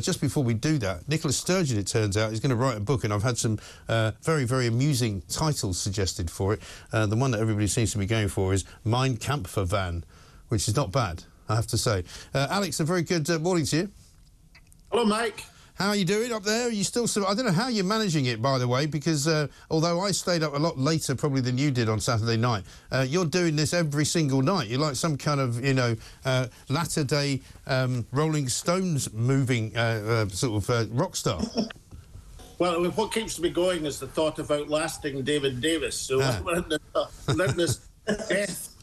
Just before we do that, Nicola Sturgeon, it turns out, is going to write a book, and I've had some very, very amusing titles suggested for it. The one that everybody seems to be going for is Mein Kampfverbrechen, which is not bad, I have to say. Alex, a very good morning to you. Hello, Mike. How are you doing up there? Are you still... I don't know how you're managing it, by the way, because although I stayed up a lot later probably than you did on Saturday night, you're doing this every single night. You're like some kind of, you know, latter-day Rolling Stones moving rock star. Well, what keeps me going is the thought of outlasting David Davis. So we're in this, death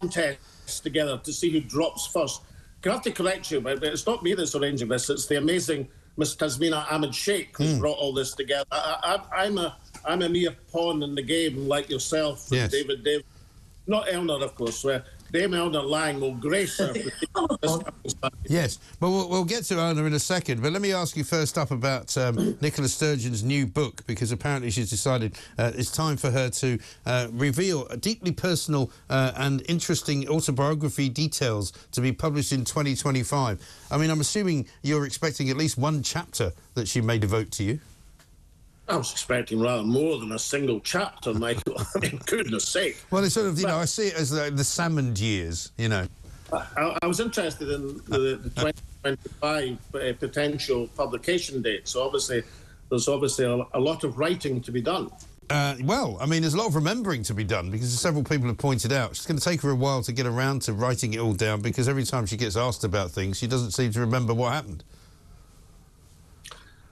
contest together to see who drops first. I have to correct you, but it's not me that's arranging this. It's the amazing Miss Tazmina Ahmed Sheikh who's brought all this together. I'm a mere pawn in the game, like yourself, yes. David Davis. Not Eleanor, of course, where Dame Eleanor Laing will grace her. Yes, but we'll get to Eleanor in a second. But let me ask you first up about Nicola Sturgeon's new book, because apparently she's decided it's time for her to reveal a deeply personal and interesting autobiography details to be published in 2025. I mean, I'm assuming you're expecting at least one chapter that she may devote to you. I was expecting rather more than a single chapter, Michael. I mean, goodness sake. Well, it's sort of, you know, I see it as the Salmond years, you know. I was interested in the 2025 potential publication date, so obviously there's a lot of writing to be done. Well, I mean, there's a lot of remembering to be done, because several people have pointed out it's going to take her a while to get around to writing it all down, because every time she gets asked about things, she doesn't seem to remember what happened.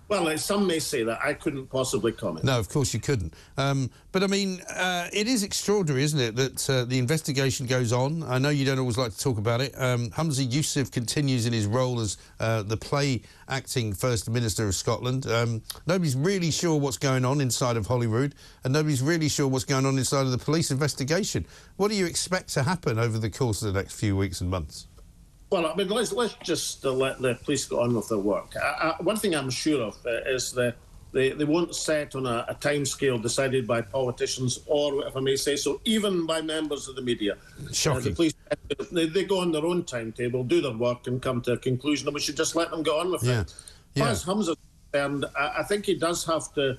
Well, some may say that. I couldn't possibly comment. No, of course you couldn't. But, I mean, it is extraordinary, isn't it, that the investigation goes on. I know you don't always like to talk about it. Humza Yousaf continues in his role as the play-acting First Minister of Scotland. Nobody's really sure what's going on inside of Holyrood, and nobody's really sure what's going on inside of the police investigation. What do you expect to happen over the course of the next few weeks and months? Well, I mean, let's just let the police get on with their work. One thing I'm sure of is that they won't set on a timescale decided by politicians or, if I may say so, even by members of the media. Shocking. The police, they go on their own timetable, do their work and come to a conclusion, and we should just let them get on with it. Yeah. As far as Humza's concerned, I think he does have to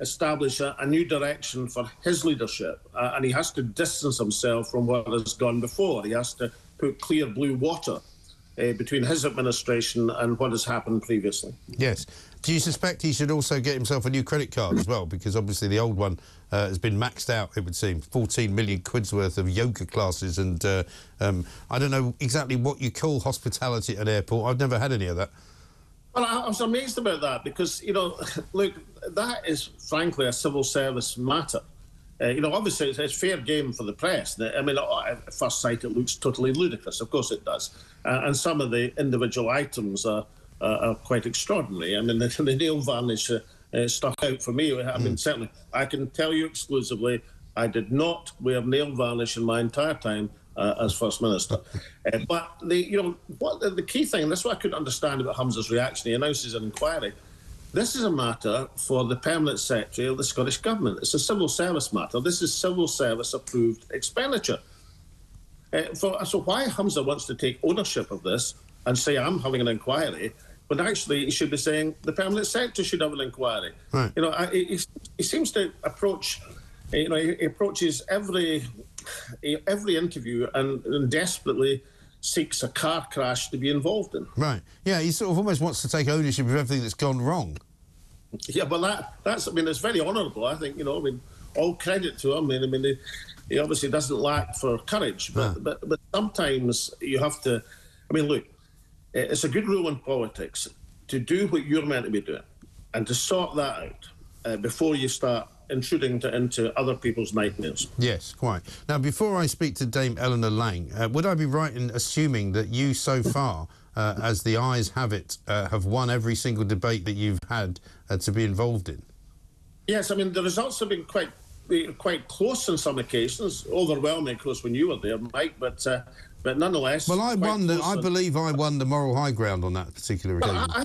establish a new direction for his leadership, and he has to distance himself from what has gone before. He has to put clear blue water between his administration and what has happened previously. Yes. Do you suspect he should also get himself a new credit card as well? Because obviously the old one has been maxed out, it would seem. 14 million quid's worth of yoga classes and I don't know exactly what you call hospitality at an airport. I've never had any of that. Well, I was amazed about that because, you know, look, that is frankly a civil service matter. You know, obviously, it's fair game for the press. I mean, at first sight, it looks totally ludicrous. Of course it does. And some of the individual items are quite extraordinary. I mean, the nail varnish stuck out for me. I mean, certainly, I can tell you exclusively, I did not wear nail varnish in my entire time as First Minister. But, you know, what the key thing, and that's what I couldn't understand about Humza's reaction, he announces an inquiry. This is a matter for the Permanent Secretary of the Scottish Government. It's a civil service matter. This is civil service approved expenditure. So why Humza wants to take ownership of this and say, I'm having an inquiry, when actually he should be saying the Permanent Secretary should have an inquiry. Right. You know, he seems to approach, you know, he approaches every interview and desperately seeks a car crash to be involved in. Right. Yeah, he sort of almost wants to take ownership of everything that's gone wrong. Yeah, but that's, I mean, it's very honourable, I think, you know, I mean, all credit to him. I mean, he obviously doesn't lack for courage, but sometimes you have to, I mean, look, it's a good rule in politics to do what you're meant to be doing and to sort that out before you start intruding into other people's nightmares. Yes, quite. Now, before I speak to Dame Eleanor Laing, would I be right in assuming that you so far, as the eyes have it, have won every single debate that you've had to be involved in? Yes, I mean, the results have been quite close on some occasions, overwhelming, of course, when you were there, Mike, but nonetheless... Well, I believe I won the moral high ground on that particular occasion.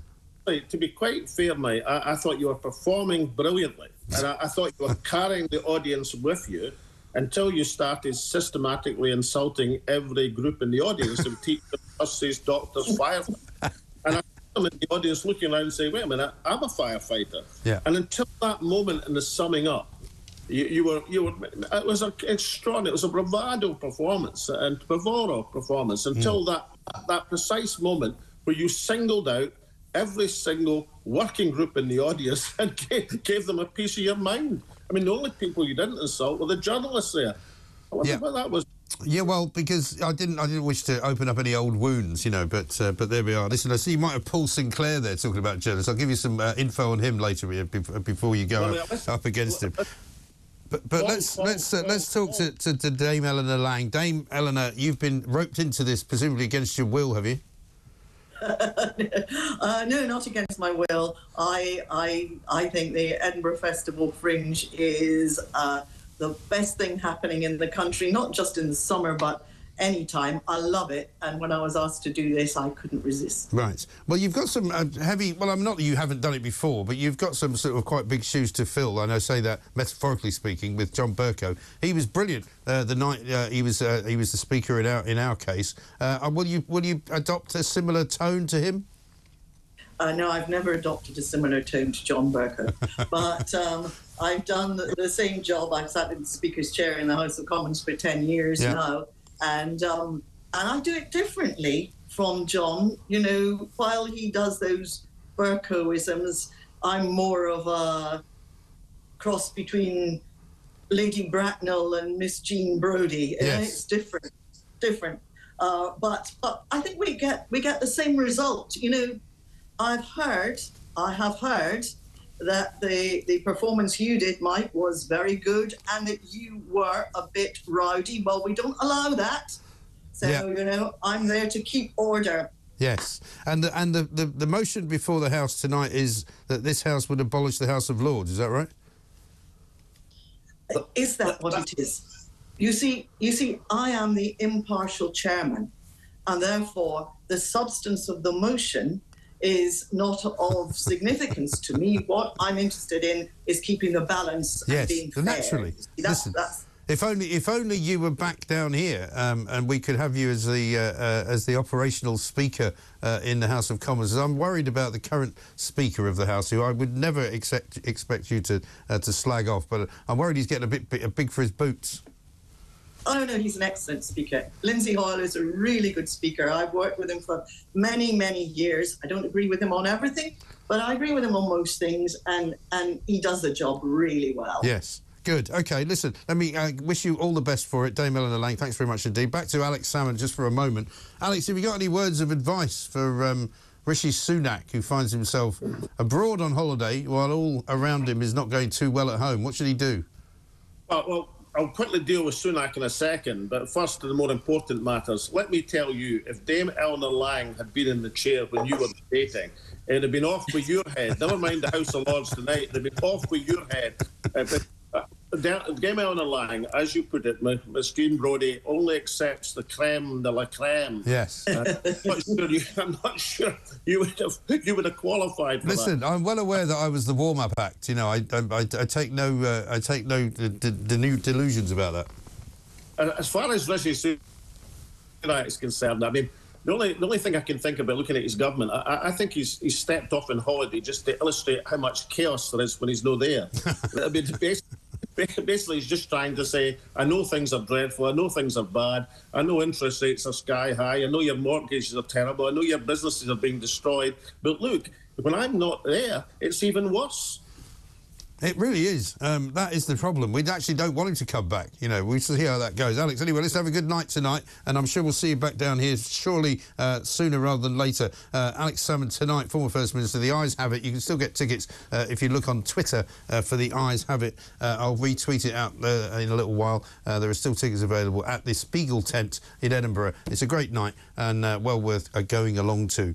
To be quite fair, mate, I thought you were performing brilliantly, and I thought you were carrying the audience with you until you started systematically insulting every group in the audience, and teachers, nurses, doctors, firefighters. And I I'm in the audience looking around and saying, wait a minute, I'm a firefighter. Yeah. And until that moment in the summing up, you were, it was an extraordinary, it was a bravado performance and bravado performance until that precise moment where you singled out every single working group in the audience and gave them a piece of your mind. I mean, the only people you didn't insult were the journalists there. I wonder what that was. Yeah, well, because I didn't wish to open up any old wounds, you know. But there we are. Listen, I see you might have Paul Sinclair there talking about journalists. I'll give you some info on him later before you go up against him. But let's talk to Dame Eleanor Laing. Dame Eleanor, you've been roped into this presumably against your will, have you? No, not against my will. I think the Edinburgh Festival Fringe is the best thing happening in the country, not just in the summer, but any time. I love it, and when I was asked to do this, I couldn't resist. Right. Well, you've got some heavy... Well, I'm not that you haven't done it before, but you've got some sort of quite big shoes to fill, and I say that metaphorically speaking, with John Bercow. He was brilliant the night he was the speaker in our case. Will you adopt a similar tone to him? No, I've never adopted a similar tone to John Bercow, but I've done the same job. I've sat in the Speaker's chair in the House of Commons for 10 years now. And I do it differently from John. You know, while he does those Bercowisms, I'm more of a cross between Lady Bracknell and Miss Jean Brodie. Yes. It's different. But I think we get the same result. You know, I have heard that the performance you did, Mike, was very good and that you were a bit rowdy. Well, we don't allow that. So, you know, I'm there to keep order. Yes. And the motion before the House tonight is that this House would abolish the House of Lords. Is that right? Is that what it is? You see, I am the impartial chairman, and therefore the substance of the motion is not of significance to me. What I'm interested in is keeping the balance and being fair. Yes, naturally. Listen, if only you were back down here, and we could have you as the operational speaker in the House of Commons. I'm worried about the current Speaker of the House, who I would never expect you to slag off, but I'm worried he's getting a bit big for his boots. Oh, no, he's an excellent speaker. Lindsay Hoyle is a really good speaker. I've worked with him for many, many years. I don't agree with him on everything, but I agree with him on most things, and he does the job really well. Yes, good. OK, listen, let me wish you all the best for it. Dame Eleanor Laing, thanks very much indeed. Back to Alex Salmond just for a moment. Alex, have you got any words of advice for Rishi Sunak, who finds himself abroad on holiday while all around him is not going too well at home? What should he do? Well, I'll quickly deal with Sunak in a second, but first to the more important matters. Let me tell you, if Dame Eleanor Laing had been in the chair when you were debating, it had been off with your head. Never mind the House of Lords tonight, they'd been off with your head. Dame Eleanor Laing, as you put it, Miss Jean Brodie only accepts the creme de la creme. Yes. I'm not sure you would have qualified for that. Listen, I'm well aware that I was the warm-up act. You know, I take no delusions about that. And as far as Rishi Sunak is concerned, I mean, the only thing I can think about looking at his government, I think he's stepped off on holiday just to illustrate how much chaos there is when he's not there. I mean, basically, he's just trying to say, I know things are dreadful, I know things are bad, I know interest rates are sky high, I know your mortgages are terrible, I know your businesses are being destroyed, but look, when I'm not there, it's even worse. It really is. That is the problem. We actually don't want him to come back. You know, we'll see how that goes. Alex, anyway, let's have a good night tonight, and I'm sure we'll see you back down here surely sooner rather than later. Alex Salmond tonight, former First Minister, the Eyes Have It. You can still get tickets if you look on Twitter for the Eyes Have It. I'll retweet it out in a little while. There are still tickets available at the Spiegel Tent in Edinburgh. It's a great night and well worth going along to.